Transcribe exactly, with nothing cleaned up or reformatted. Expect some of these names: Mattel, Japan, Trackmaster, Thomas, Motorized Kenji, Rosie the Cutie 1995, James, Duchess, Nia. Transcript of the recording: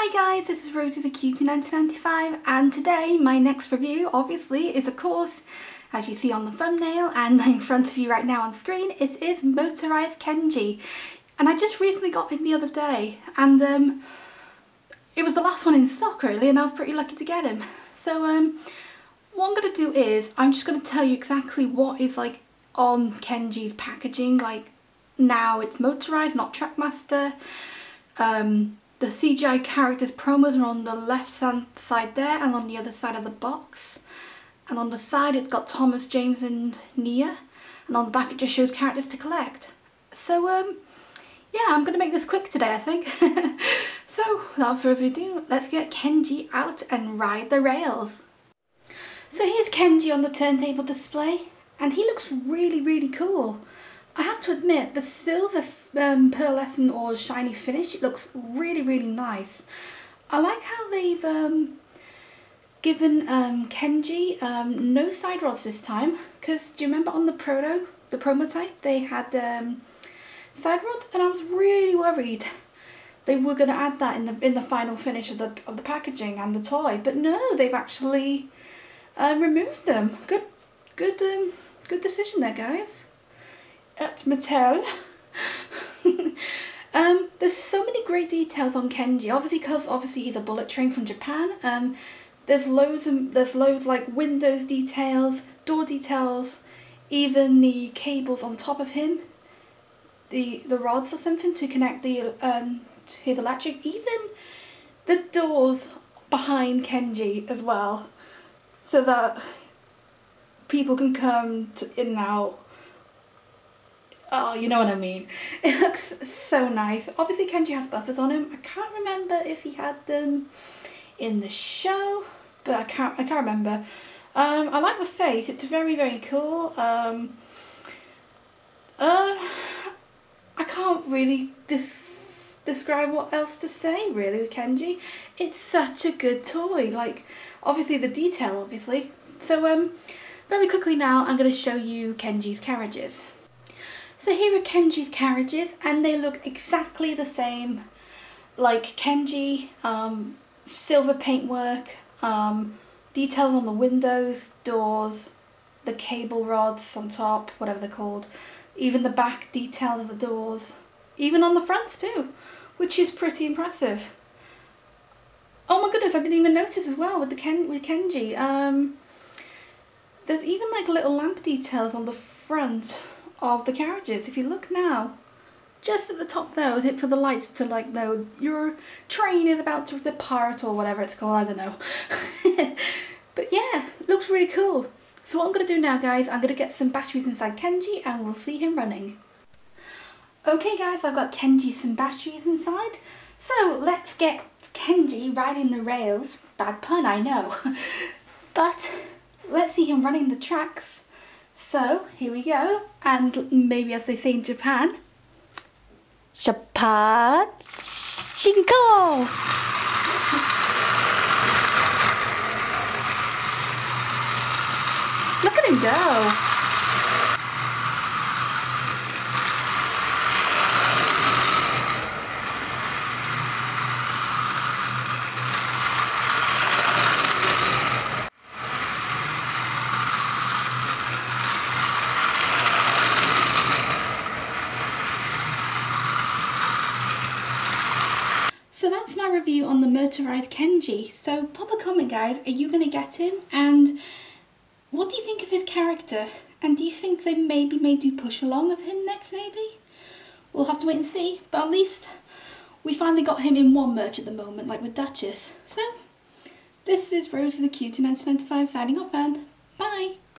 Hi guys, this is Rosie the Cutie nineteen ninety-five, and today my next review obviously is, of course, as you see on the thumbnail and in front of you right now on screen, it is Motorized Kenji. And I just recently got him the other day, and um, it was the last one in stock really, and I was pretty lucky to get him. So um, what I'm going to do is I'm just going to tell you exactly what is like on Kenji's packaging. Like now it's motorized, not Trackmaster. Um, The C G I characters promos are on the left side there, and on the other side of the box. And on the side it's got Thomas, James and Nia. And on the back it just shows characters to collect. So um, yeah, I'm going to make this quick today, I think. So without further ado, let's get Kenji out and ride the rails. So here's Kenji on the turntable display, and he looks really, really cool. I have to admit, the silver um, pearlescent or shiny finish, it looks really, really nice. I like how they've um, given um, Kenji um, no side rods this time, because do you remember on the proto, the prototype, they had um, side rods, and I was really worried they were going to add that in the in the final finish of the of the packaging and the toy, but no, they've actually uh, removed them. Good, good, um, good decision there, guys. At Mattel. um, there's so many great details on Kenji, obviously because obviously he's a bullet train from Japan. Um, there's loads and there's loads like windows details, door details, even the cables on top of him, the the rods or something to connect the um to his electric, even the doors behind Kenji as well, so that people can come to, in and out. Oh, you know what I mean. It looks so nice. Obviously Kenji has buffers on him. I can't remember if he had them in the show, but I can't I can't remember. Um, I like the face. It's very, very cool. Um, uh, I can't really dis describe what else to say really with Kenji. It's such a good toy. Like, obviously the detail, obviously. So um, very quickly now I'm going to show you Kenji's carriages. So here are Kenji's carriages, and they look exactly the same like Kenji. Um, silver paintwork, um, details on the windows, doors, the cable rods on top, whatever they're called, even the back details of the doors, even on the fronts too, which is pretty impressive. Oh my goodness, I didn't even notice as well with the Ken with Kenji. Um, there's even like little lamp details on the front of the carriages. If you look now, just at the top there with it for the lights to like know your train is about to depart or whatever it's called, I don't know. But yeah, looks really cool. So what I'm going to do now, guys, I'm going to get some batteries inside Kenji and we'll see him running. Okay guys, I've got Kenji some batteries inside, so let's get Kenji riding the rails. Bad pun, I know. But let's see him running the tracks. So, here we go, and maybe as they say in Japan, Japan Shinko! Look at him go! So that's my review on the Motorized Kenji. So pop a comment, guys, are you going to get him? And what do you think of his character? And do you think they maybe may do push along of him next, maybe? We'll have to wait and see, but at least we finally got him in one merch at the moment, like with Duchess. So this is Rosie the Cutie nineteen ninety-five signing off, and bye!